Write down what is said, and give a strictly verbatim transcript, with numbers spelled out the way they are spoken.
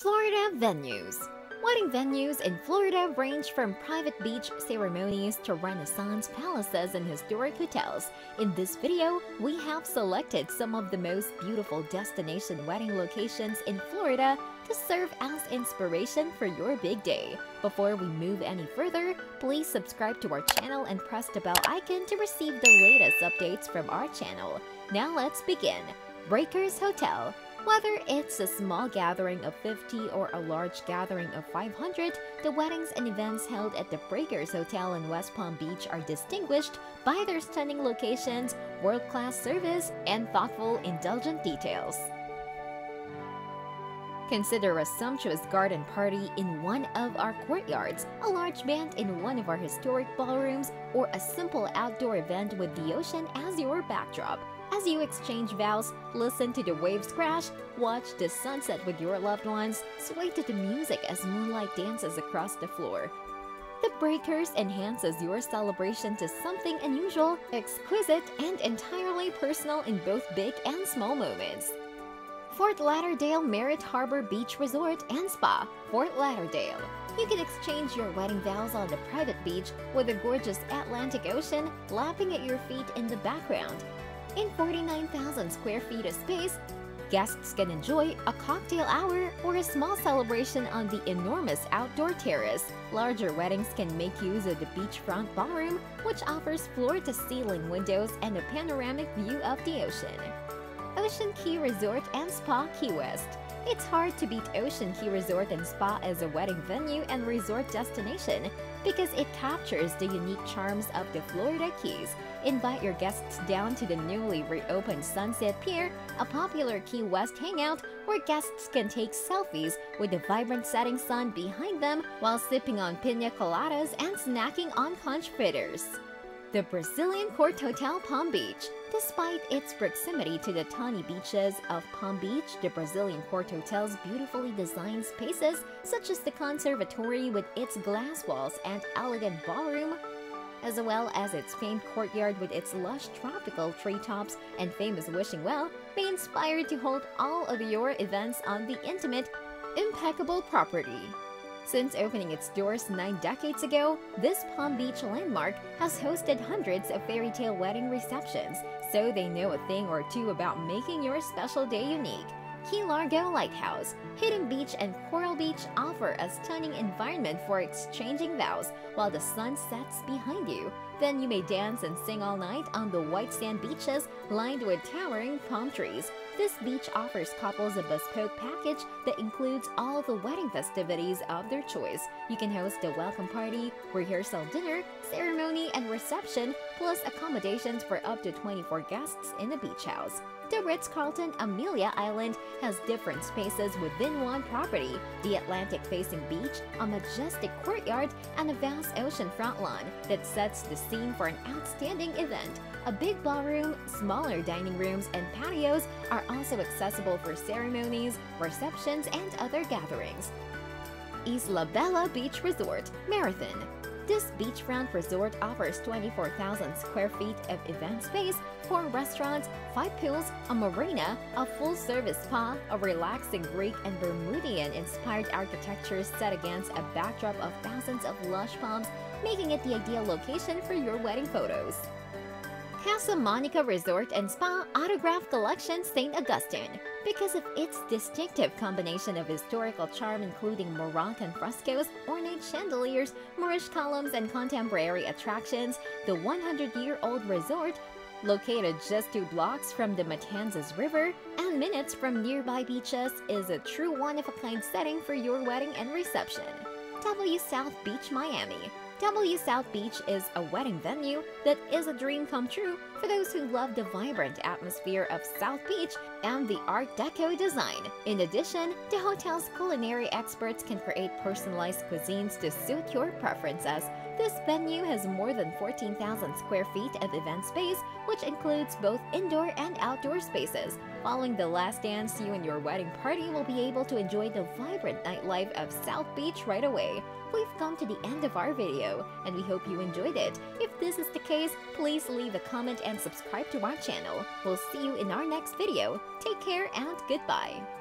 Florida venues. Wedding venues in Florida range from private beach ceremonies to Renaissance palaces and historic hotels. In this video, we have selected some of the most beautiful destination wedding locations in Florida to serve as inspiration for your big day. Before we move any further, please subscribe to our channel and press the bell icon to receive the latest updates from our channel. Now let's begin. Breakers Hotel. Whether it's a small gathering of fifty or a large gathering of five hundred, the weddings and events held at the Breakers Hotel in West Palm Beach are distinguished by their stunning locations, world-class service, and thoughtful, indulgent details. Consider a sumptuous garden party in one of our courtyards, a large band in one of our historic ballrooms, or a simple outdoor event with the ocean as your backdrop. As you exchange vows, listen to the waves crash, watch the sunset with your loved ones, sway to the music as moonlight dances across the floor. The Breakers enhances your celebration to something unusual, exquisite, and entirely personal in both big and small moments. Fort Lauderdale Marriott Harbor Beach Resort and Spa, Fort Lauderdale. You can exchange your wedding vows on a private beach with the gorgeous Atlantic Ocean lapping at your feet in the background. In forty-nine thousand square feet of space, guests can enjoy a cocktail hour or a small celebration on the enormous outdoor terrace. Larger weddings can make use of the beachfront ballroom, which offers floor-to-ceiling windows and a panoramic view of the ocean. Ocean Key Resort and Spa, Key West. It's hard to beat Ocean Key Resort and Spa as a wedding venue and resort destination because it captures the unique charms of the Florida Keys. Invite your guests down to the newly reopened Sunset Pier, a popular Key West hangout where guests can take selfies with the vibrant setting sun behind them while sipping on piña coladas and snacking on conch fritters. The Brazilian Court Hotel, Palm Beach. Despite its proximity to the tawny beaches of Palm Beach, the Brazilian Court Hotel's beautifully designed spaces, such as the conservatory with its glass walls and elegant ballroom, as well as its famed courtyard with its lush tropical treetops and famous wishing well, may inspire to hold all of your events on the intimate, impeccable property. Since opening its doors nine decades ago, this Palm Beach landmark has hosted hundreds of fairy tale wedding receptions, so they know a thing or two about making your special day unique. Key Largo Lighthouse, Hidden Beach and Coral Beach offer a stunning environment for exchanging vows while the sun sets behind you. Then you may dance and sing all night on the white sand beaches lined with towering palm trees. This beach offers couples a bespoke package that includes all the wedding festivities of their choice. You can host a welcome party, rehearsal dinner, ceremony, and reception, plus accommodations for up to twenty-four guests in the beach house. The Ritz-Carlton Amelia Island has different spaces within one property, the Atlantic-facing beach, a majestic courtyard, and a vast oceanfront lawn that sets the scene for an outstanding event. A big ballroom, smaller dining rooms, and patios are also accessible for ceremonies, receptions, and other gatherings. Isla Bella Beach Resort, Marathon. This beachfront resort offers twenty-four thousand square feet of event space, four restaurants, five pools, a marina, a full-service spa, a relaxing Greek and Bermudian-inspired architecture set against a backdrop of thousands of lush palms, making it the ideal location for your wedding photos. Casa Monica Resort and Spa Autograph Collection, Saint Augustine. Because of its distinctive combination of historical charm including Moroccan frescoes, ornate chandeliers, Moorish columns, and contemporary attractions, the one hundred year old resort, located just two blocks from the Matanzas River and minutes from nearby beaches, is a true one-of-a-kind setting for your wedding and reception. W South Beach, Miami. W South Beach is a wedding venue that is a dream come true for those who love the vibrant atmosphere of South Beach and the Art Deco design. In addition, the hotel's culinary experts can create personalized cuisines to suit your preferences. This venue has more than fourteen thousand square feet of event space, which includes both indoor and outdoor spaces. Following the last dance, you and your wedding party will be able to enjoy the vibrant nightlife of South Beach right away. We've come to the end of our video, and we hope you enjoyed it. If this is the case, please leave a comment and subscribe to our channel. We'll see you in our next video. Take care and goodbye.